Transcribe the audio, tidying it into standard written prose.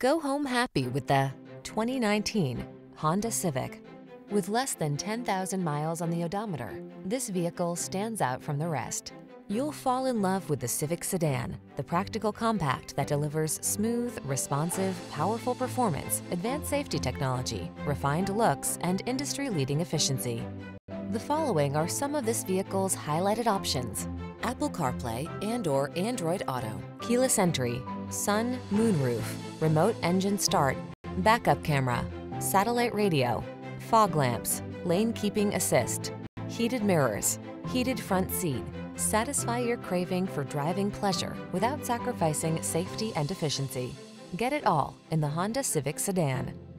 Go home happy with the 2019 Honda Civic. With less than 10,000 miles on the odometer, this vehicle stands out from the rest. You'll fall in love with the Civic sedan, the practical compact that delivers smooth, responsive, powerful performance, advanced safety technology, refined looks, and industry-leading efficiency. The following are some of this vehicle's highlighted options: Apple CarPlay and/or Android Auto, keyless entry, sun, moonroof, remote engine start, backup camera, satellite radio, fog lamps, lane keeping assist, heated mirrors, heated front seat. Satisfy your craving for driving pleasure without sacrificing safety and efficiency. Get it all in the Honda Civic sedan.